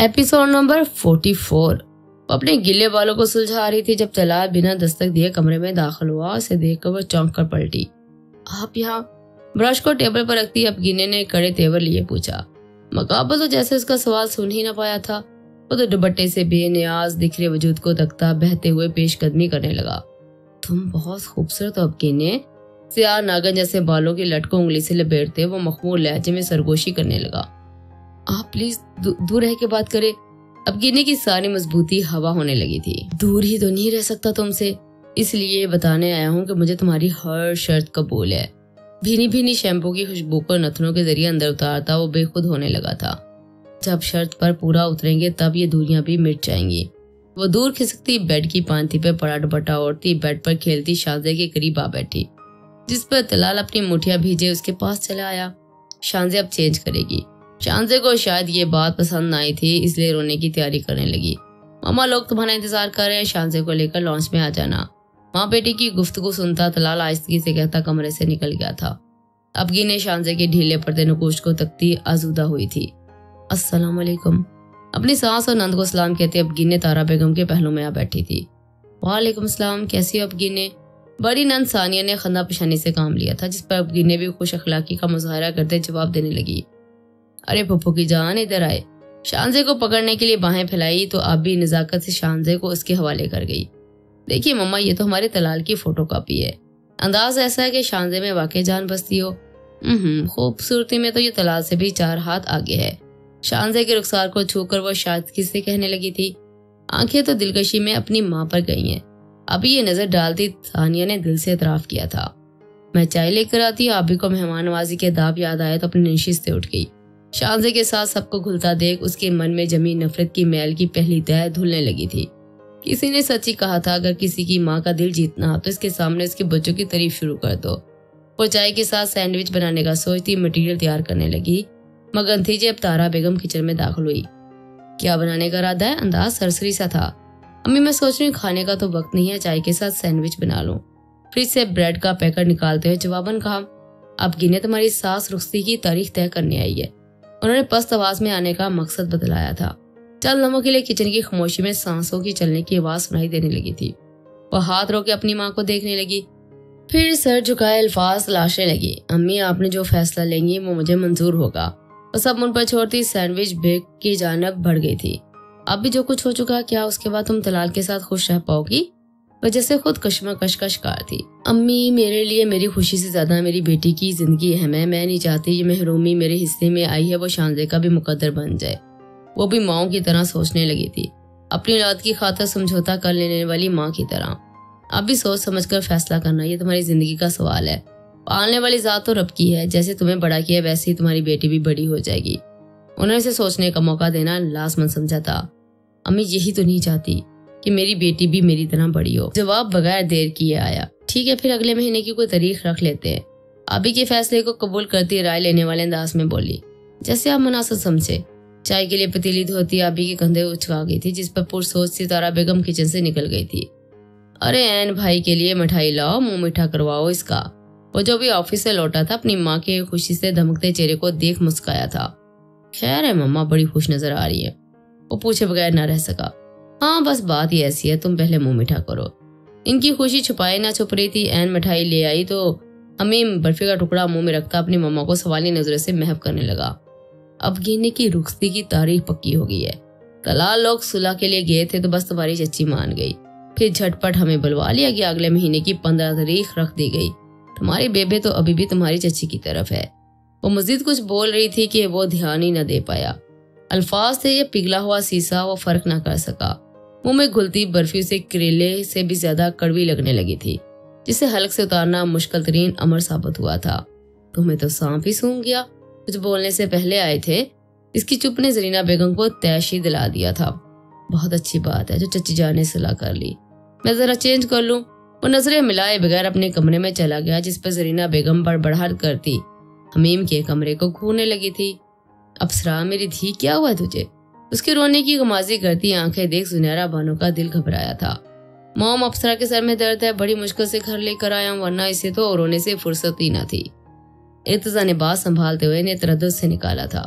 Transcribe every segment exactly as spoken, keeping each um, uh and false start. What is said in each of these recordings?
Episode number चौवालीस। वो अपने गिले बालों को सुलझा रही थी जब तलाल बिना दस्तक दिए कमरे में दाखिल हुआ। उसे देखकर वह चौंक कर पलटी। आप यहाँ? ब्रश को टेबल पर रखती अफगीने ने कड़े तेवर लिए पूछा। मकाबल तो जैसे उसका सवाल सुन ही ना पाया था। वो तो दुपट्टे से बेनियाज दिखरे वजूद को तकता बहते हुए पेशकदमी करने लगा। तुम बहुत खूबसूरत हो अफगीने। सियार नागन जैसे बालों की लटकों उंगली से लपेटते वो मखमूर लहजे में सरगोशी करने लगा। आप प्लीज दू, दूर रह के बात करे। अफगीने की सारी मजबूती हवा होने लगी थी। दूर ही तो नहीं रह सकता तुमसे, इसलिए बताने आया हूँ कि मुझे तुम्हारी हर शर्त कबूल है। भीनी भीनी शैम्पू की खुशबू को नथनों के जरिए अंदर उतारता वो बेखुद होने लगा था। जब शर्त पर पूरा उतरेंगे तब ये दूरियां भी मिट जाएंगी। वो दूर खिसकती बेड की पांति पे पड़ा दुपट्टा ओढ़ती बेड पर खेलती शांज़े के करीब आ बैठी, जिस पर तलाल अपनी मुठिया भीजे उसके पास चला आया। शांज़े अब चेंज करेगी। शांज़े को शायद ये बात पसंद आई थी, इसलिए रोने की तैयारी करने लगी। मामा लोग तुम्हारा इंतजार कर रहे हैं, शांज़े को लेकर लॉन्च में आ जाना। माँ बेटी की गुफ्तगू सुनता तलाल आहिस्तगी से कहता कमरे से निकल गया था। अफगीने शांज़े के ढीले पर्दे नकोश को तकती आजूदा हुई थी। अस्सलाम वालेकुम। अपनी सास और नंद को सलाम कहते अफगीने तारा बेगम के पहलू में आ बैठी थी। वालेकुम सलाम, कैसी हो अफगीने? बड़ी नंद सानिया ने खंदा पेशानी से काम लिया था, जिस पर अफगीने भी खुश अखलाकी का मुजाहरा करते जवाब देने लगी। अरे पप्पू की जान, इधर आए। शांज़े को पकड़ने के लिए बाहें फैलाई तो आबी नजाकत से शांज़े को उसके हवाले कर गई। देखिए मम्मा, ये तो हमारे तलाल की फोटोकॉपी है। अंदाज ऐसा है कि शांज़े में वाकई जान बसती हो। हम्म, खूबसूरती में तो ये तलाल से भी चार हाथ आगे है। शांज़े के रुखसार को छूकर वो शायद से कहने लगी थी। आंखें तो दिलकशी में अपनी माँ पर गई हैं। अभी ये नजर डालती सानिया ने दिल से इतराफ किया था। मैं चाय लेकर आती। आबी को मेहमान नवाजी के दाब याद आया तो अपनी नशीश से उठ गई। शांज़े के साथ सबको घुलता देख उसके मन में जमी नफरत की मैल की पहली तह धुलने लगी थी। किसी ने सच ही कहा था, अगर किसी की माँ का दिल जीतना तो इसके सामने उसके बच्चों की तारीफ शुरू कर दो। वो चाय के साथ सैंडविच बनाने का सोचती मटेरियल तैयार करने लगी, मगन थी जब तारा बेगम किचन में दाखिल हुई। क्या बनाने का इरादा है? अंदाज सरसरी सा था। अम्मी मैं सोच रही हूँ खाने का तो वक्त नहीं है, चाय के साथ सैंडविच बना लूं। फ्रिज से ब्रेड का पैकेट निकालते हुए जवाबन कहा, अफगीने तुम्हारी सास रुखसती की तारीख तय करने आई है। उन्होंने पस्त आवाज में आने का मकसद बतलाया था। चंद लम्हों के लिए किचन की खामोशी में सांसों की चलने की आवाज सुनाई देने लगी थी। वह हाथ रोके अपनी माँ को देखने लगी, फिर सर झुकाए अल्फाज तलाशने लगी। अम्मी आपने जो फैसला लेंगी वो मुझे मंजूर होगा। वह सब उन पर छोड़ती सैंडविच बेक की जानब बढ़ गई थी। अब भी जो कुछ हो चुका, क्या उसके बाद तुम तलाल के साथ खुश रह पाओगी? वह जैसे खुद कश्मकश का शिकार थी। अम्मी मेरे लिए मेरी खुशी से ज्यादा मेरी बेटी की जिंदगी अहम है। मैं नहीं चाहती ये महरूमी मेरे हिस्से में आई है वो शांज़े का भी मुकद्दर बन जाए। वो भी माओ की तरह सोचने लगी थी, अपनी औलाद की खातिर समझौता कर लेने वाली माँ की तरह। अब भी सोच समझकर फैसला करना, ये तुम्हारी जिंदगी का सवाल है। पालने वाली जात तो रब की है, जैसे तुम्हें बड़ा किया वैसे ही तुम्हारी बेटी भी बड़ी हो जाएगी। उन्हें इसे सोचने का मौका देना लाजमंद समझा था। अम्मी यही तो नहीं चाहती कि मेरी बेटी भी मेरी तरह बड़ी हो। जवाब बगैर देर किए आया। ठीक है, फिर अगले महीने की कोई तारीख रख लेते हैं। अभी के फैसले को कबूल करती राय लेने वाले अंदाज में बोली, जैसे आप मुनासिब समझे। चाय के लिए पतीली धोती आबी के कंधे उछका गई थी, जिस पर पुरसोच सी तारा बेगम किचन से निकल गई थी। अरे एन भाई के लिए मिठाई लाओ, मुंह मीठा करवाओ इसका। वो जो भी ऑफिस से लौटा था अपनी माँ के खुशी से धमकते चेहरे को देख मुस्काया था। खैर है मम्मा, बड़ी खुश नजर आ रही है। वो पूछे बगैर ना रह सका, हाँ बस बात ही ऐसी है, तुम पहले मुंह मीठा करो। इनकी खुशी छुपाए ना छुप रही थी। एन मिठाई ले आई तो अम्मी बर्फी का टुकड़ा मुंह में रखता अपनी मम्मा को सवाली नजरों से महव करने लगा। अफगीने की रुखसती की तारीख पक्की हो गई है। तलाल लोग सुलह के लिए गए थे तो बस तुम्हारी चच्ची मान गई, फिर झटपट हमें बुलवा लिया गया। अगले महीने की पंद्रह तारीख रख दी गई। तुम्हारी बेबे तो अभी भी तुम्हारी चच्ची की तरफ है। वो मजीद कुछ बोल रही थी कि वो ध्यान ही न दे पाया। अल्फाज से यह पिघला हुआ शीशा वो फर्क ना कर सका। मुंह में घुलती बर्फी से करेले से भी ज्यादा कड़वी लगने लगी थी, जिसे हल्क से उतारना मुश्किल तरीन अमर साबित हुआ था। तुम्हें तो सांप ही सूंघ गया। कुछ बोलने से पहले आए थे, इसकी चुप ने ज़रीना बेगम को तैशी दिला दिया था। बहुत अच्छी बात है जो चची जान ने सलाह कर ली। मैं जरा चेंज कर लूं। वो नजरें मिलाए बगैर अपने कमरे में चला गया, जिस पर ज़रीना बेगम बड़बड़ाहट करती हमीम के कमरे को घूरने लगी थी। अप्सरा मेरी धी, क्या हुआ तुझे? उसके रोने की गमाजी करती आंखें देख ज़ुनैरा बानो का दिल घबराया था। मोम अप्सरा के सर में दर्द है, बड़ी मुश्किल से घर लेकर आया, वरना इसे तो रोने से फुर्सत ही न थी। इर्तिजा ने बात संभालते हुए इन्हें तरद्दुद से निकाला था।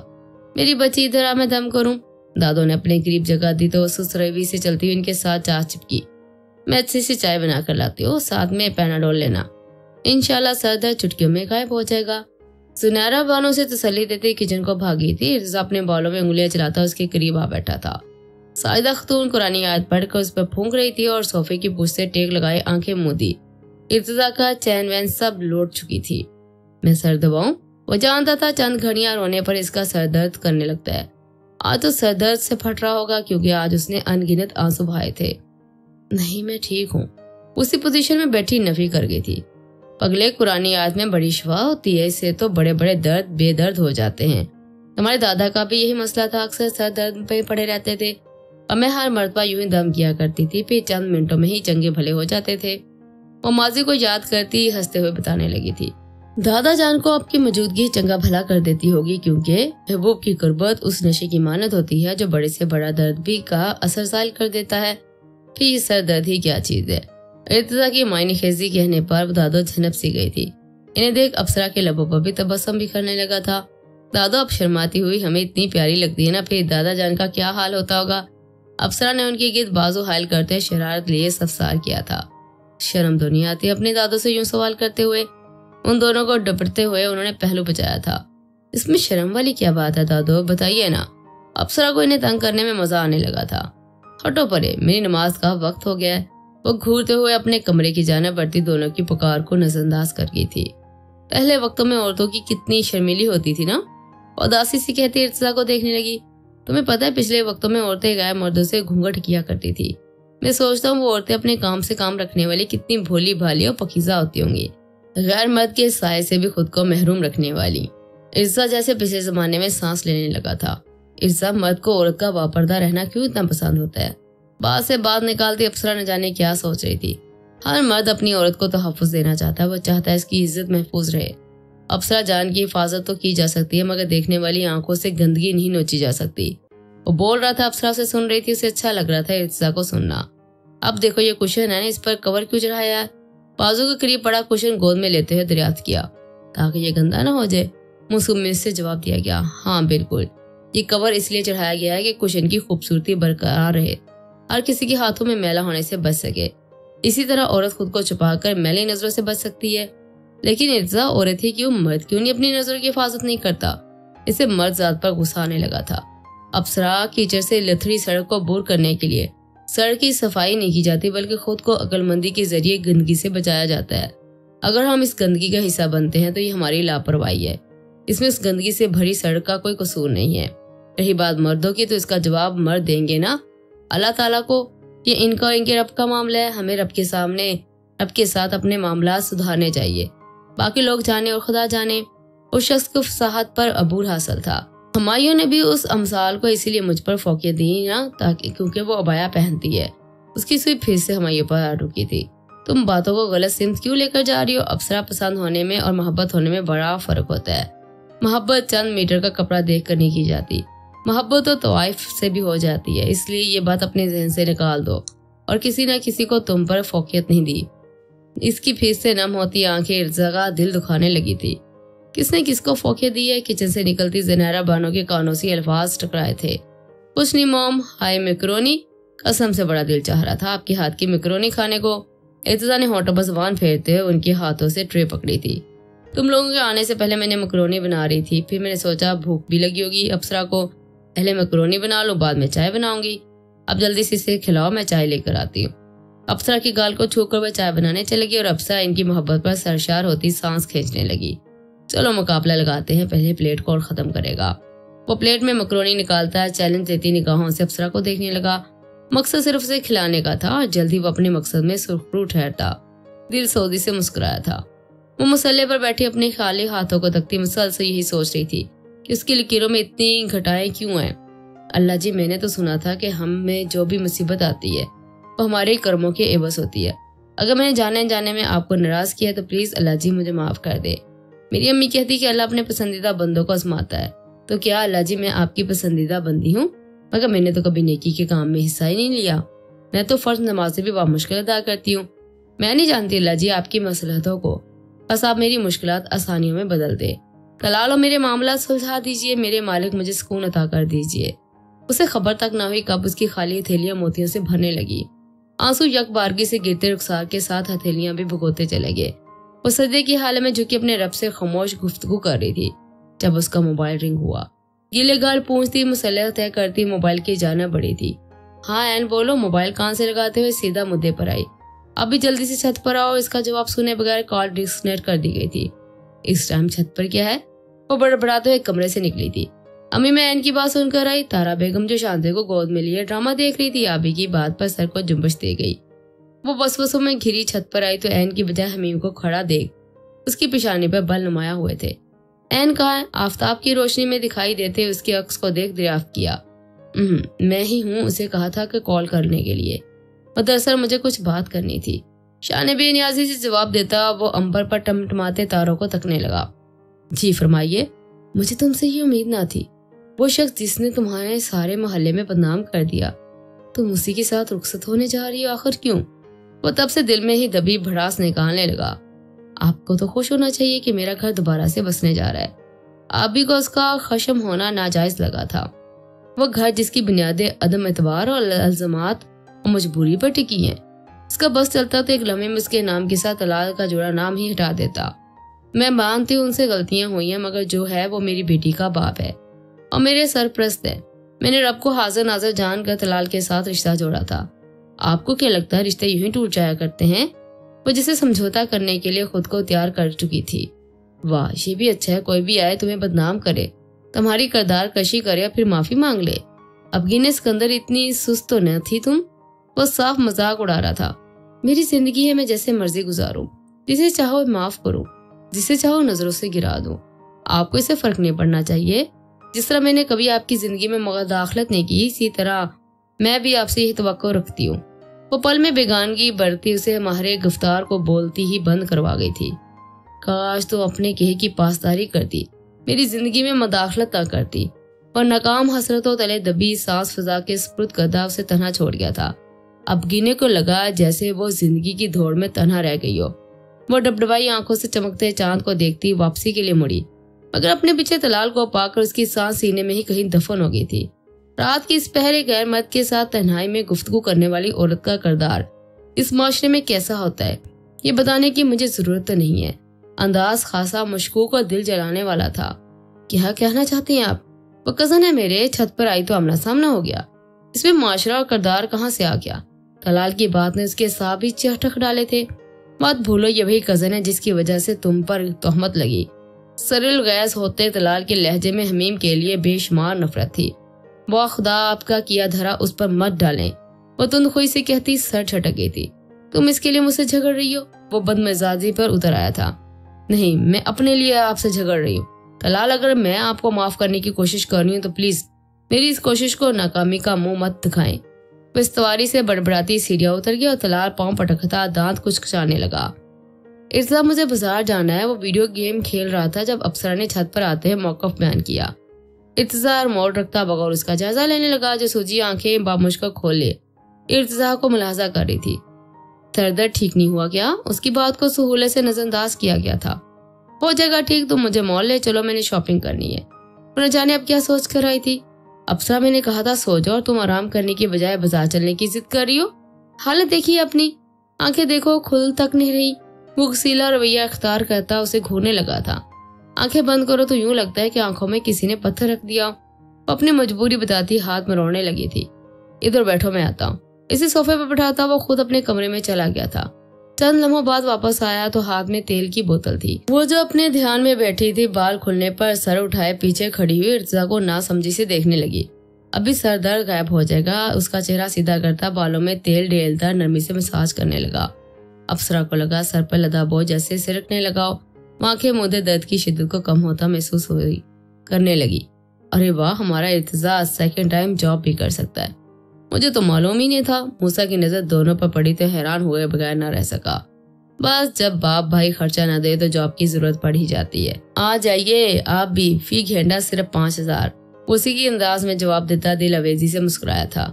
मेरी बच्ची इधर आ, मैं दम करूं। दादो ने अपने करीब जगह दी तो सुसरवी से चलती हुई इनके साथ चाह चिपकी। मैं अच्छे से चाय बनाकर लाती हूँ, साथ में पैनाडोल लेना, इंशाल्लाह सर दर्द चुटकियों में गायब हो जाएगा। सुनहरा बानों से तसल्ली देते किचन को भागी थी। इर्तिजा अपने बालों में उंगलियां चलाता उसके करीब आ बैठा था। सायदा खतून कुरानी आयत पढ़कर उस पर फूंक रही थी और सोफे की पूछ से टेक लगाए आंखें मूंदी। इर्तिजा का चैन वैन सब लौट चुकी थी। मैं सर दबाऊं? वो जानता था चंद घड़ियां रोने पर इसका सर दर्द करने लगता है। आज तो सर दर्द से फट रहा होगा क्योंकि आज उसने अनगिनत आंसू बहाए थे। नहीं, मैं ठीक हूँ। उसी पोजीशन में बैठी नफी कर गई थी। पगले कुरानी आयत में बड़ी शफा होती है, इससे तो बड़े बड़े दर्द बेदर्द हो जाते हैं। हमारे दादा का भी यही मसला था, अक्सर सर दर्द पे पड़े रहते थे और मैं हर मरतबा यूं ही दम किया करती थी, फिर चंद मिनटों में ही चंगे भले हो जाते थे। वो माजी को याद करती हंसते हुए बताने लगी थी, दादा जान को आपकी मौजूदगी चंगा भला कर देती होगी क्योंकि महबूब की कुर्बत उस नशे की मानत होती है जो बड़े से बड़ा दर्द भी का असर ज़ाइल कर देता है। फिर ये सर दर्द ही क्या चीज है? इर्तिजा की मायने खेजी कहने पर दादो झनप सी गई थी। इन्हें देख अप्सरा के लबों पर भी तबस्सुम बिखरने लगा था। दादो अब शर्माती हुई, हमें इतनी प्यारी लगती है ना, फिर दादा जान का क्या हाल होता होगा। अप्सरा ने उनकी गिरद बाजू हायल करते शरारत लिए सफसार किया था। शर्म तो नहीं आती अपने दादो से यूं सवाल करते हुए? उन दोनों को डपटते हुए उन्होंने पहलू बचाया था। इसमें शर्म वाली क्या बात है दादो, बताइए ना। अप्सरा को इन्हें तंग करने में मजा आने लगा था। हटो परे, मेरी नमाज का वक्त हो गया है। वो घूरते हुए अपने कमरे की जाने बढ़ती दोनों की पुकार को नजरअंदाज कर गई थी। पहले वक्तों में औरतों की कितनी शर्मिली होती थी ना। उदासी सी कहती इर्तिजा को देखने लगी, तुम्हें पता है पिछले वक्तों में औरतें गाय मर्दों से घूंघट किया करती थी। मैं सोचता हूँ वो औरतें अपने काम से काम रखने वाली कितनी भोली भाली और पकीजा होती होंगी, गैर मर्द के साय से भी खुद को महरूम रखने वाली। इर्तिजा जैसे पिछले जमाने में सांस लेने लगा था। इर्तिजा मर्द को औरत का वापरदा रहना क्यों इतना पसंद होता है? बात से बात निकालती अप्सरा न जाने क्या सोच रही थी। हर मर्द अपनी औरत को तहफ़्फ़ुज़ देना चाहता है, वो चाहता है इसकी इज्जत महफूज रहे। अप्सरा जान की हिफाजत तो की जा सकती है मगर देखने वाली आंखों से गंदगी नहीं नोची जा सकती। वो बोल रहा था, अप्सरा उसे सुन रही थी। उसे अच्छा लग रहा था इर्तिजा को सुनना। अब देखो ये कुशन है, इस पर कवर क्यों चढ़ाया है? बाजू के करीब पड़ा कुशन गोद में लेते हुए दरियाफ्त किया, ताकि ये गंदा ना हो जाए। मुसम्मिल से जवाब दिया गया, हाँ बिल्कुल, ये कवर इसलिए चढ़ाया गया है कि कुशन की खूबसूरती बरकरार रहे, हर किसी के हाथों में मैला होने से बच सके। इसी तरह औरत खुद को छुपाकर मैली नजरों से बच सकती है। लेकिन इर्तिजा औरत ही क्यों, मर्द क्यों नहीं अपनी नजरों की हिफाजत नहीं करता? इसे मर्द जात पर गुस्सा आने लगा था। अप्सरा कीचड़ से लथड़ी सड़क को बूर करने के लिए सड़क की सफाई नहीं की जाती बल्कि खुद को अक्लमंदी के जरिए गंदगी से बचाया जाता है। अगर हम इस गंदगी का हिस्सा बनते हैं तो ये हमारी लापरवाही है। इसमें उस गंदगी से भरी सड़क का कोई कसूर नहीं है। रही बात मर्दों की, तो इसका जवाब मर्द देंगे ना अल्लाह ताला को। ये इनका और इनके रब का मामला है। हमें रब के सामने रब के साथ अपने मामला सुधारने चाहिए, बाकी लोग जाने और खुदा जाने। उस शख्स को फसाहत पर अबूर हासिल था। हमायूं ने भी उस अमसाल को इसीलिए मुझ पर फौकियत दी ना, ताकि क्योंकि वो अबाया पहनती है। उसकी सुई फिर से हमायूं पर आ रुकी थी। तुम बातों को गलत सिम्त क्यों लेकर जा रही हो? अप्सरा पसंद होने में और मोहब्बत होने में बड़ा फर्क होता है। मोहब्बत चंद मीटर का कपड़ा देख कर नहीं की जाती, मोहब्बत तो तवाइफ से भी हो जाती है। इसलिए ये बात अपने जहन से निकाल दो और किसी न किसी को तुम पर फोकियत नहीं दी। इसकी फिर से नम होती आंखें इर्तिजा का दिल दुखाने लगी थी। किसने किसको फोकियत दी है? किचन से निकलती ज़ुनैरा बानो के कानों से अल्फाज टकराए थे। कुछ नहीं मोम, हाय मैकरोनी, कसम से बड़ा दिल चाह रहा था आपके हाथ की मैकरोनी खाने को। इर्तिजा ने होंठों पर जुबान फेरते हुए उनके हाथों से ट्रे पकड़ी थी। तुम लोगों के आने से पहले मैंने मैकरोनी बना रही थी, फिर मैंने सोचा भूख भी लगी होगी, अप्सरा को पहले मैकरोनी बना लो बाद में चाय बनाऊंगी। अब जल्दी से इसे खिलाओ, मैं चाय लेकर आती हूँ। अप्सरा की गाल को छूकर वह चाय बनाने चली गई और अप्सरा इनकी मोहब्बत पर सरशार होती सांस खींचने लगी। चलो मुकाबला लगाते हैं, पहले प्लेट को और खत्म करेगा। वो प्लेट में मैकरोनी निकालता है चैलेंज देती निगाहों से अप्सरा को देखने लगा। मकसद सिर्फ उसे खिलाने का था और जल्दी वो अपने मकसद में सुरखरू ठहरता। दिल सऊदी से मुस्कुराया था। वो मसल्ले पर बैठी अपने खाली हाथों को तकती मसल से यही सोच रही थी, इसकी लकीरों में इतनी घटाएं क्यों हैं? अल्लाह जी, मैंने तो सुना था कि हम में जो भी मुसीबत आती है वो हमारे कर्मों के एवज होती है। अगर मैंने जाने जाने में आपको नाराज किया तो प्लीज अल्लाह जी मुझे माफ कर दे। मेरी अम्मी कहती कि अल्लाह अपने पसंदीदा बंदों को आजमाता है, तो क्या अल्लाह जी मैं आपकी पसंदीदा बंदी हूँ? मगर मैंने तो कभी नेकी के काम में हिस्सा ही नहीं लिया। मैं तो फर्ज नमाजें भी बामुश्किल अदा करती हूँ। मैं नहीं जानती अल्लाह जी आपकी मसलहतों को, बस आप मेरी मुश्किलात आसानियों में बदल दे। तलाल मेरे मामला सुलझा दीजिए, मेरे मालिक मुझे सुकून अता कर दीजिए। उसे खबर तक ना हुई कब उसकी खाली हथेलियां मोतियों से भरने लगी। आंसू यकबारगी से गिरते रुखसार के साथ हथेलियां भी भुगोते चले गए। वो सदे की हालत में झुकी अपने रब से खामोश गुफ्तगू कर रही थी जब उसका मोबाइल रिंग हुआ। गीले गाल पूछती मसला तय करती मोबाइल की जानब बढ़ी थी। हाँ एन बोलो। मोबाइल कान से लगाते हुए सीधा मुद्दे पर आई। अभी जल्दी से छत पर आओ। इसका जवाब सुने बगैर कॉल डिस्कनेक्ट कर दी गई थी। इस टाइम छत पर क्या है? वो बड़बड़ाते हुए कमरे से निकली थी। अम्मी मैं एन की बात सुनकर आई। तारा बेगम जो शांति को गोद में लिए ड्रामा देख रही थी, आबी की बात पर सर को जुम्बश दे गई। वो वसवसों में घिरी छत पर आई तो एन की बजाय हमीम को खड़ा देख उसकी पेशानी पर बल नुमाया हुए थे। एन कहा आफ्ताब की रोशनी में दिखाई देते उसके अक्स को देख दरियाफ्त किया। मैं ही हूँ, उसे कहा था कि कॉल करने के लिए, पर दरअसल मुझे कुछ बात करनी थी। शान बेनियाजी से जवाब देता वो अंबर पर टमटमाते तारों को तकने लगा। जी फरमाइए। मुझे तुमसे ये उम्मीद ना थी। वो शख्स जिसने तुम्हारे सारे मोहल्ले में बदनाम कर दिया, तुम उसी के साथ रुखसत होने जा रही हो, आखिर क्यों? वो तब से दिल में ही दबी भड़ास निकालने लगा। आपको तो खुश होना चाहिए कि मेरा घर दोबारा से बसने जा रहा है। आबी को उसका खशम होना नाजायज लगा था। वो घर जिसकी बुनियादें अदम एतबार और अल्ज़मात और मजबूरी पर टिकी हैं, उसका बस चलता तो एक लम्हे में उसके नाम के साथ तलाल का जुड़ा नाम ही हटा देता। मैं मानती हूँ उनसे गलतियाँ हुई हैं, मगर जो है वो मेरी बेटी का बाप है और मेरे सरप्रस्त है। मैंने रब को हाजिर नाजिर जानकर तलाल के साथ रिश्ता जोड़ा था। आपको क्या लगता है रिश्ते यूं ही टूट जाया करते हैं? वो जिसे समझौता करने के लिए खुद को तैयार कर चुकी थी। वाह ये भी अच्छा है, कोई भी आए तुम्हें बदनाम करे, तुम्हारी करदार कशी करे, फिर माफी मांग ले। अफगीने सिकंदर इतनी सुस्त तो न थी तुम। वो साफ मजाक उड़ा रहा था। मेरी जिंदगी है, मैं जैसे मर्जी गुजारूं, जिसे चाहो माफ करूं, जिसे चाहो नजरों से गिरा दूं। आपको इसे फर्क नहीं पड़ना चाहिए। जिस तरह मैंने कभी आपकी जिंदगी में मदाखलत नहीं की, इसी तरह मैं भी आपसे यही तवक्को रखती हूँ। वो पल में बेगानगी बढ़ती उसे महरे गुफ्तार को बोलती ही बंद करवा गई थी। काश तो अपने कहे की पासदारी करती, मेरी जिंदगी में मदाखलत ना करती। और नाकाम हसरतों तले दबी सांस फिजा के स्पृत गदा उसे तन्हा छोड़ गया था। अफगीने को लगा जैसे वो जिंदगी की दौड़ में तन्हा रह गई हो। वो डबडबाई आंखों से चमकते चांद को देखती वापसी के लिए मुड़ी, मगर अपने पीछे तलाल को पाकर उसकी सांस सीने में ही कहीं दफन हो गई थी। रात की इस पहरे गैर मर्द के साथ तन्हाई में गुफ्तगू करने वाली औरत का किरदार इस माशरे में कैसा होता है, ये बताने की मुझे जरूरत तो नहीं है। अंदाज खासा मशकूक और दिल जलाने वाला था। क्या कहना चाहती हैं आप? वो कजन है मेरे, छत पर आई तो आमना सामना हो गया। इसमें माशरा और किरदार कहाँ से आ गया? तलाल की बात ने उसके साथ भी चटख डाले थे। बात भूलो, ये वही कजन है जिसकी वजह से तुम पर तोहमत लगी। सरिल गैस होते तलाल के लहजे में हमीम के लिए बेशुमार नफरत थी। वो खुदा आपका किया धरा उस पर मत डालें, वो तुंदखोई से कहती सर छटक गई थी। तुम इसके लिए मुझसे झगड़ रही हो? वो बदमिजाजी पर उतर आया था। नहीं, मैं अपने लिए आपसे झगड़ रही हूँ तलाल। अगर मैं आपको माफ करने की कोशिश कर रही हूँ तो प्लीज मेरी इस कोशिश को नाकामी का मुंह मत दिखाएं। वो इस्तवारी से बड़बड़ाती सीढ़ियां उतर गया और तलाल पाँव पटकता दांत कुचकुचाने लगा। इर्तिजा मुझे बाजार जाना है। वो वीडियो गेम खेल रहा था जब अफसरा ने छत पर आते हुए मौकफ बयान किया। इर्तिजा मोड़ रखता बगौर उसका जायजा लेने लगा, जो सूजी आंखें बामुश्किल खोले इर्तिजा को मुलाहजा कर रही थी। दर्द ठीक नहीं हुआ क्या? उसकी बात को सहूलत से नजरअंदाज किया गया था। हो जाएगा ठीक, तुम मुझे मॉल ले चलो, मैंने शॉपिंग करनी है। न जाने अब क्या सोच कर आई थी। अफसरा मैंने कहा था सो जाओ, तुम आराम करने के बजाय बाजार चलने की जिद कर रही हो। हालत देखिए अपनी, आंखें देखो खुल तक नहीं रही। वो गुस्सीला रवैया अख्तियार करता उसे घूरने लगा था। आंखें बंद करो तो यूं लगता है कि आंखों में किसी ने पत्थर रख दिया। वो अपनी मजबूरी बताती हाथ मरोड़ने लगी थी। इधर बैठो, मैं आता हूँ। इसे सोफे पर बैठाता वो खुद अपने कमरे में चला गया था। चंद लम्हों बाद वापस आया तो हाथ में तेल की बोतल थी। वो जो अपने ध्यान में बैठी थी, बाल खुलने पर सर उठाए पीछे खड़ी हुई इर्तिजा को नासमझी से देखने लगी। अभी सर दर्द गायब हो जाएगा। उसका चेहरा सीधा करता बालों में तेल ढेलता नरमी से मसाज करने लगा। अफसरा को लगा सर पर लदा बोझ जैसे सिरकने लगाओ। वहाँ के मुद्दे दर्द की शिद्दत को कम होता महसूस हो रही करने लगी। अरे वाह, हमारा इर्तिजा सेकंड टाइम जॉब भी कर सकता है, मुझे तो मालूम ही नहीं था। मूसा की नजर दोनों पर पड़ी तो हैरान हुए बगैर ना रह सका। बस जब बाप भाई खर्चा ना दे तो जॉब की जरूरत पड़ ही जाती है। आ जाइए आप भी, फी घेंडा सिर्फ पाँच हजार। उसी के अंदाज में जवाब देता दिल अवेजी से मुस्कुराया था।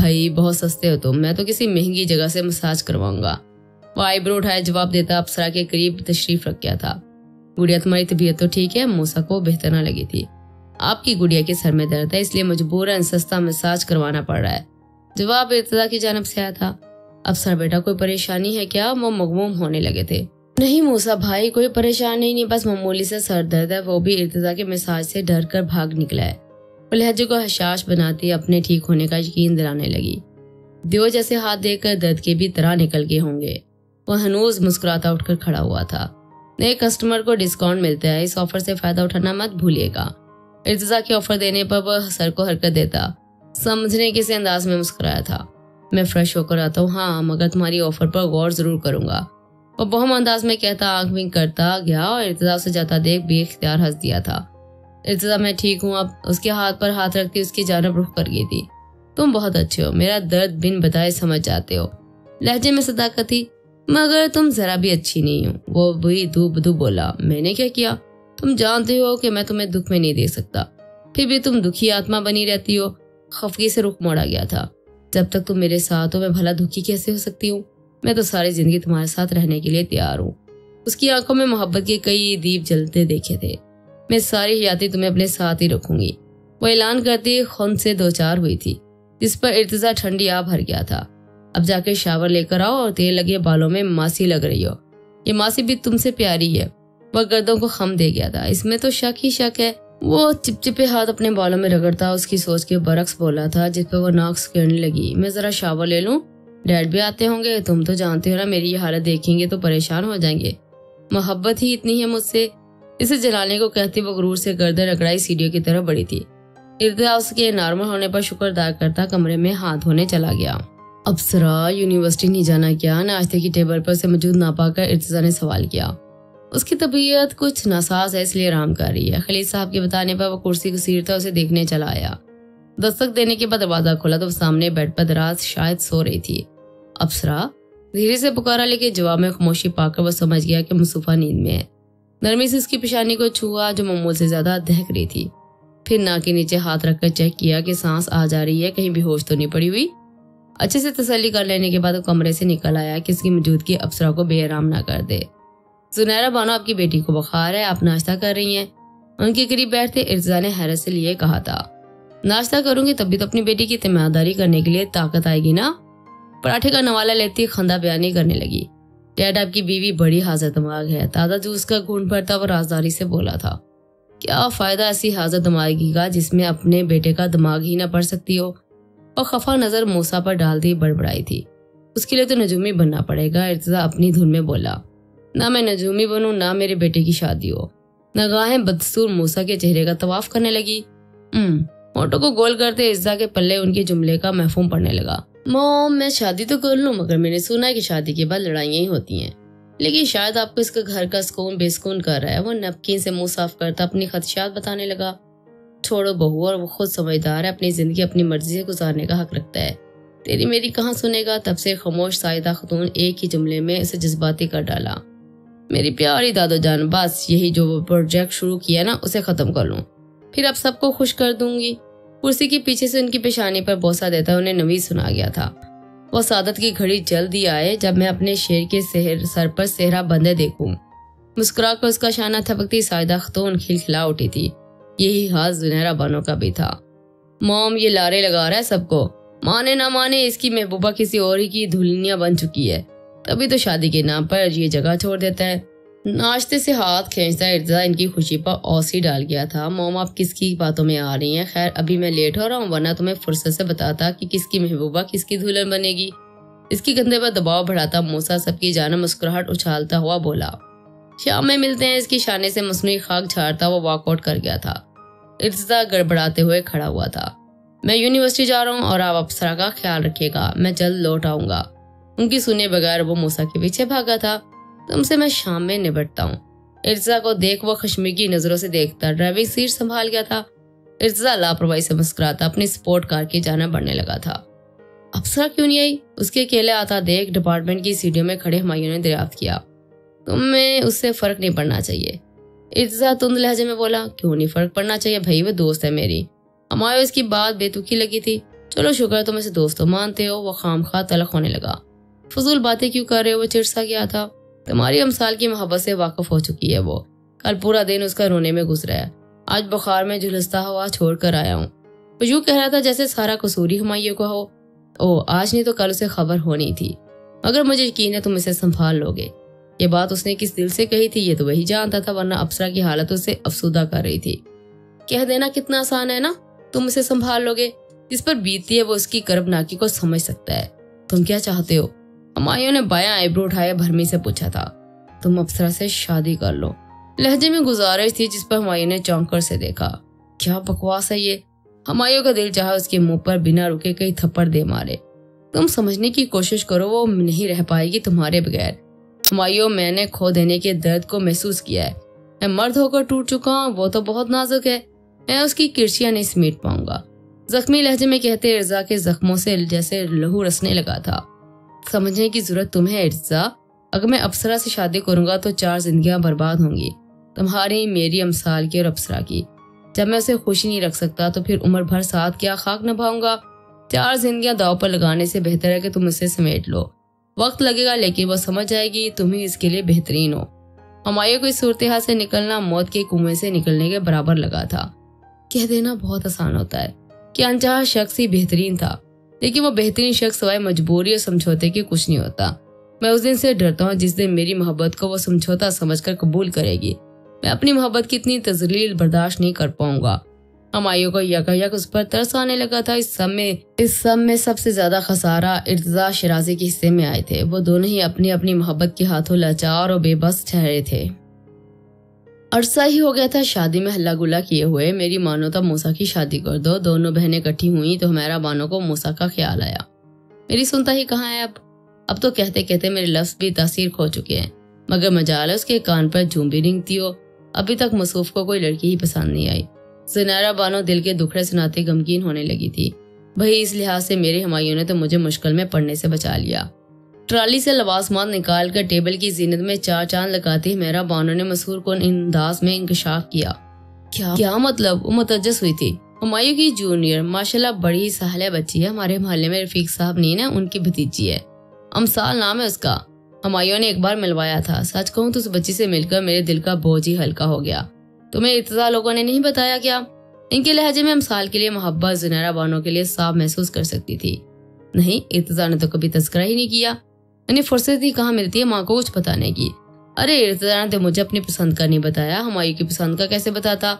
भाई बहुत सस्ते हो तुम, मैं तो किसी महंगी जगह से मसाज करवाऊंगा। वो आईब्रो उठाए जवाब देता अप्सरा के करीब तशरीफ रख गया था। गुड़िया तुम्हारी तबीयत तो ठीक है? मूसा को बेहतर न लगी थी। आपकी गुड़िया के सर में दर्द है, इसलिए मजबूरन सस्ता मसाज करवाना पड़ रहा है। जवाब इर्तिजा की जानब से आया था। अफसर बेटा कोई परेशानी है क्या? वो मगमूम होने लगे थे। नहीं मूसा भाई कोई परेशानी नहीं, बस मामूली से सर दर्द है। वो भी इर्तिजा के मसाज से डर कर भाग निकला है। वो लहजे को हशाश बनाती अपने ठीक होने का यकीन दिलाने लगी। दियो जैसे हाथ देकर दर्द के भी तरह निकल गए होंगे। वो हनूज मुस्कुराता उठकर खड़ा हुआ था। नए कस्टमर को डिस्काउंट मिलता है, इस ऑफर से फायदा उठाना मत भूलिएगा। इर्तिजा के ऑफर देने पर वह सर को हरकत देता समझने किसी अंदाज में मुस्कुराया था। मैं फ्रेश होकर आता हूँ, हाँ मगर तुम्हारी ऑफर पर गौर जरूर करूंगा। और बहुम अंदाज में कहता आंख विंग करता गया और इर्तिजा उसे जाता देख बेख्तियार हंस दिया था। इर्तिजा मैं ठीक हूँ अब, उसके हाथ पर हाथ रखती उसकी जानब रुख कर गई थी। तुम बहुत अच्छे हो, मेरा दर्द बिन बताए समझ जाते हो। लहजे में सदाकत थी, मगर तुम जरा भी अच्छी नहीं हो। वो भी दूबदू बोला। मैंने क्या किया? तुम जानते हो कि मैं तुम्हें दुख में नहीं दे सकता, फिर भी तुम दुखी आत्मा बनी रहती हो। खफगी से रुख मोड़ा गया था। जब तक तुम मेरे साथ हो मैं भला दुखी कैसे हो सकती हूँ? मैं तो सारी जिंदगी तुम्हारे साथ रहने के लिए तैयार हूँ। उसकी आंखों में मोहब्बत के कई दीप जलते देखे थे। मैं सारी हयाती तुम्हें अपने साथ ही रखूंगी, वो ऐलान करते खुन से दो चार हुई थी, जिस पर इर्तिजा ठंडी आ भर गया था। अब जाके शावर लेकर आओ और तेल लगे बालों में मासी लग रही हो, ये मासी भी तुमसे प्यारी है। वह गर्दों को खम दे गया था, इसमें तो शक ही शक है। वो चिपचिपे हाथ अपने बालों में रगड़ता उसकी सोच के बरक्स बोला था, जिस पर वो नाक सुकड़ने लगी। मैं जरा शावर ले लूं, डैड भी आते होंगे, तुम तो जानते हो ना मेरी ये हालत देखेंगे तो परेशान हो जाएंगे। मोहब्बत ही इतनी है मुझसे, इसे जलाने को कहती वो गुरूर से गर्दन रगड़ाई सीढ़ियों की तरफ बढ़ी थी। इर्तिजा उसके नॉर्मल होने पर शुक्र अदा करता कमरे में हाथ धोने चला गया। अप्सरा यूनिवर्सिटी नहीं जाना क्या? नाश्ते की टेबल पर उसे मौजूद ना पाकर इर्तिजा ने सवाल किया। उसकी तबीयत कुछ नासाज है इसलिए आराम कर रही है। खलीज साहब के बताने पर वो कुर्सी को सीरता उसे देखने चला आया। दस्तक देने के बाद दरवाजा खोला तो सामने बेड पर दराज शायद सो रही थी। अप्सरा धीरे से पुकारा, लेकिन जवाब में खामोशी पाकर वो समझ गया कि मुस्तफा नींद में है। नरमी से उसकी पेशानी को छुआ जो मामूल से ज्यादा दहक रही थी, फिर नाक के नीचे हाथ रखकर चेक किया कि सांस आ जा रही है, कहीं बेहोश तो नहीं पड़ी हुई। अच्छे से तसल्ली कर लेने के बाद वो कमरे से निकल आया कि इसकी मौजूदगी अप्सरा को बेआराम ना कर दे। ज़ुनैरा बानो आपकी बेटी को बुखार है, आप नाश्ता कर रही हैं। उनके करीब बैठते इर्तिजा ने हैरत से लिए कहा था। नाश्ता करूंगी तभी तो अपनी बेटी की तीमारदारी करने के लिए ताकत आएगी ना। पराठे का नवाला लेती खंदा बयानी करने लगी। डैड आपकी बीवी बड़ी हाजत दिमाग है, ताज़ा जूस का घूंट भरता वो राजदारी से बोला था। क्या फायदा ऐसी हाजत दिमागी का जिसमें अपने बेटे का दिमाग ही ना पढ़ सकती हो। और खफा नजर मूसा पर डालती बड़बड़ाई थी। उसके लिए तो नजूमी बनना पड़ेगा, इर्तिजा अपनी धुन में बोला। ना मैं नजूमी बनूं ना मेरे बेटे की शादी हो। नगाहें बदसूर मूसा के चेहरे का तवाफ करने लगी। हम्म ऑटो को गोल करते इर्तिजा के पल्ले उनके जुमले का महफूम पड़ने लगा। मॉम मैं शादी तो कर लूं, मगर मैंने सुना है कि शादी के बाद लड़ाइयां ही होती हैं। लेकिन शायद आपको इसका घर का सुकून बेसुकून कर रहा है। वो नैपकिन से मुंह साफ करता अपनी खदशात बताने लगा। छोड़ो बहू, और वो खुद समझदार है, अपनी जिंदगी अपनी मर्जी से गुजारने का हक रखता है। तेरी मेरी कहाँ सुनेगा। तब से खामोश सायदा खतून एक ही जुमले में उसे जज्बाती कर डाला। मेरी प्यारी दादो जान, बस यही जो वो प्रोजेक्ट शुरू किया ना उसे खत्म कर लूं, फिर आप सबको खुश कर दूंगी। कुर्सी के पीछे से उनकी पेशानी पर बोसा देता उन्हें नवीद सुना गया था। वो सादत की घड़ी जल्दी आए जब मैं अपने शेर के सेहर, सर पर सेहरा बंदे देखूं। मुस्कुरा कर उसका शाना थपकती सायदा खतून खिलखिला उठी थी। यही हाल ज़ुनैरा बानो का भी था। मॉम ये लारे लगा रहा है सबको, माने ना माने इसकी महबूबा किसी और ही की धुलनिया बन चुकी है, तभी तो शादी के नाम पर ये जगह छोड़ देता है। नाश्ते से हाथ खींचता इर्तिजा इनकी खुशी पर औसी डाल गया था। मॉम आप किसकी बातों में आ रही हैं? खैर अभी मैं लेट हो रहा हूँ, वरना तुम्हें फुर्सत से बताता कि किसकी महबूबा किसकी दुल्हन बनेगी। इसकी कंधे पर दबाव बढ़ाता मूसा सबकी जान मुस्कुराहट उछालता हुआ बोला। शाम में मिलते हैं। इसकी शाने से मसनूई खाक झाड़ता वो वॉकआउट कर गया था। इर्तिजा गड़बड़ाते हुए खड़ा हुआ था। मैं यूनिवर्सिटी जा रहा हूँ और आप अप्सरा का ख्याल रखिएगा, मैं जल्द लौट आऊंगा। उनकी सुने बगैर वो मूसा के पीछे भागा था। तुमसे मैं शाम में निबटता हूँ। इर्तिजा को देख वो खशमगी नजरों से देखता ड्राइविंग सीट संभाल गया था। इर्तिजा लापरवाही से मुस्कुराता अपनी स्पोर्ट कार की जाना बढ़ने लगा था। अप्सरा क्यों नहीं आई? उसके अकेले आता देख डिपार्टमेंट की सीढ़ियों में खड़े हुमायूं ने दरियाफ्त किया। तुम्हें उससे फर्क नहीं पड़ना चाहिए, इर्तिजा तुंद लहजे में बोला। क्यों नहीं फर्क पड़ना चाहिए भाई, वो दोस्त है मेरी। हमारे इसकी बात बेतुकी लगी थी। चलो शुक्र तुम इसे दोस्त तो मानते हो। वो खामखा तलख होने लगा। फजूल बातें क्यों कर रहे हो? वो चिड़सा गया था। तुम्हारी अमसाल की मोहब्बत से वाकिफ हो चुकी है वो, कल पूरा दिन उसका रोने में गुजरा है। आज बुखार में झुलसता हुआ छोड़ कर आया हूँ। वो यूँ कह रहा था जैसे सारा कसूरी हुमायूं को हो। ओ आज नहीं तो कल उसे खबर होनी थी, मगर मुझे यकीन है तुम इसे संभाल लोगे। ये बात उसने किस दिल से कही थी ये तो वही जानता था, वरना अप्सरा की हालत उसे अफसुदा कर रही थी। कह देना कितना आसान है ना, तुम इसे संभाल लोगे। जिस पर बीतती है वो उसकी करबनाकी को समझ सकता है। तुम क्या चाहते हो? हुमायूं ने बायां आईब्रो उठाए भरमी से पूछा था। तुम अप्सरा से शादी कर लो, लहजे में गुजारिश थी, जिस पर हुमायूं ने चौंककर से देखा। क्या बकवास है ये। हुमायूं का दिल चाहा उसके मुंह पर बिना रुके कई थप्पड़ दे मारे। तुम समझने की कोशिश करो, वो नहीं रह पाएगी तुम्हारे बगैर। हुमायूं, मैंने खो देने के दर्द को महसूस किया है। मैं मर्द होकर टूट चुका हूँ, वो तो बहुत नाजुक है, मैं उसकी किरचियां नहीं समेट पाऊंगा। जख्मी लहजे में कहते इर्जा के जख्मों से जैसे लहू रसने लगा था। समझने की जरूरत तुम्हें इर्जा, अगर मैं अप्सरा से शादी करूंगा तो चार जिंदगियां बर्बाद होंगी, तुम्हारी, मेरी, अमसाल की और अप्सरा की। जब मैं उसे खुशी नहीं रख सकता तो फिर उम्र भर साथ क्या खाक निभाऊंगा। चार जिंदगियां दाव पर लगाने से बेहतर है कि तुम उसे समेट लो। वक्त लगेगा लेकिन वो समझ जाएगी, तुम ही इसके लिए बेहतरीन हो। हुमायूं को इस सूरत हाल से निकलना मौत के कुएं से निकलने के बराबर लगा था। कह देना बहुत आसान होता है कि अनचाहा शख्स ही बेहतरीन था, लेकिन वो बेहतरीन शख्स सिवाय मजबूरी और समझौते के कुछ नहीं होता। मैं उस दिन से डरता हूँ जिस दिन मेरी मोहब्बत को वो समझौता समझकर कबूल करेगी। मैं अपनी मोहब्बत की इतनी तजलील बर्दाश्त नहीं कर पाऊंगा। हुमायूं को यकायक उस पर तरस आने लगा था। इस सब में इस सब में सबसे ज्यादा खसारा इर्तिजा शिराज़ी के हिस्से में आए थे। वो दोनों ही अपनी अपनी मोहब्बत के हाथों लाचार और बेबस ठहरे थे। अरसा ही हो गया था शादी में हल्ला गुला किए हुए। मेरी मानो तो मूसा की शादी कर दो। दोनों बहनें इकट्ठी हुई तो मेहरा बानो को मूसा का ख्याल आया। मेरी सुनता ही कहाँ है अब अब तो कहते कहते मेरे लफ्ज भी तासीर खो चुके हैं, मगर मजाल है उसके कान पर झूमी रिंगती हो। अभी तक मसूफ को कोई लड़की ही पसंद नहीं आई। ज़ुनैरा बानो दिल के दुखड़े सुनाते गमगीन होने लगी थी। भाई इस लिहाज से मेरे हुमायूं ने तो मुझे मुश्किल में पड़ने से बचा लिया। ट्राली से लवासमान निकाल कर टेबल की जीनत में चार चांद लगाती मेहरा बानो ने मसूर को अंदाज में इंकशाफ किया। क्या क्या मतलब? वो मुतजस हुई थी। हुमायूं की जूनियर माशाल्लाह बड़ी साहला बच्ची है, हमारे मोहल्ले में रफीक साहब नहीं ना, उनकी भतीजी है, अमसाल नाम है उसका। हुमायूं ने एक बार मिलवाया था। सच कहूँ तो उस बच्ची से मिलकर मेरे दिल का बोझ ही हल्का हो गया। तुम्हें इर्तिजा लोगों ने नहीं बताया क्या? इनके लहजे में अमसाल के लिए मोहब्बत ज़ुनैरा बानो के लिए साफ महसूस कर सकती थी। नहीं, इर्तिजा ने तो कभी तस्करा ही नहीं किया। मैंने फुर्सत ही कहाँ मिलती है माँ को कुछ बताने की। अरे इर्तिजा ने तो मुझे अपनी पसंद का नहीं बताया, हुमायूं की पसंद का कैसे बताता।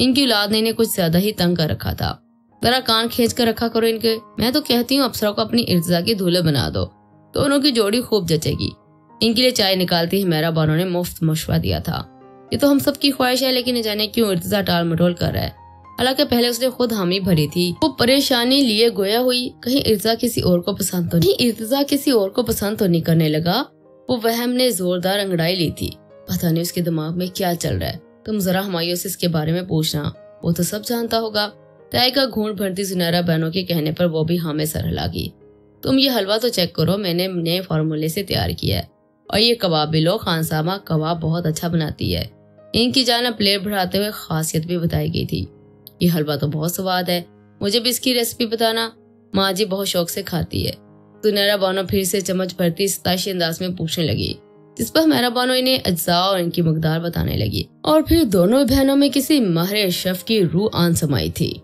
इनकी औलाद ने इन्हें कुछ ज्यादा ही तंग कर रखा था। जरा कान खींच कर रखा करो इनके। मैं तो कहती हूँ अप्सरा को अपनी इर्तिजा की दूल्हे बना दो, दोनों की जोड़ी खूब जचेगी। इनके लिए चाय निकालती है मेहरा बानो ने मुफ्त मशवरा दिया था। ये तो हम सब की ख्वाहिश है, लेकिन न जाने क्यों इर्तिजा टाल मटोल कर रहा है। हालांकि पहले उसने खुद हामी भरी थी। वो परेशानी लिए गोया हुई, कहीं इर्तिजा किसी और को पसंद तो नहीं इर्तिजा किसी और को पसंद तो नहीं करने लगा। वो वहम ने जोरदार अंगड़ाई ली थी। पता नहीं उसके दिमाग में क्या चल रहा है। तुम जरा हुमायूं से इसके बारे में पूछना, वो तो सब जानता होगा। चाय का घूंट भरती ज़ुनैरा बहनों के कहने पर वो भी हां में सर हिला गई। तुम ये हलवा तो चेक करो, मैंने नए फार्मूले से तैयार किया है, और ये कबाब भी लो, खानसामा कबाब बहुत अच्छा बनाती है। इनकी जाना प्लेट भराते हुए खासियत भी बताई गई थी। ये हलवा तो बहुत स्वाद है, मुझे भी इसकी रेसिपी बताना, माँ जी बहुत शौक से खाती है। ज़ुनैरा बानो फिर से चम्मच भरती सताशी अंदाज में पूछने लगी, जिस पर मेहरा बानो इन्हें अज्जा और इनकी मकदार बताने लगी, और फिर दोनों बहनों में किसी माहिर शेफ की रूह आन समाई थी।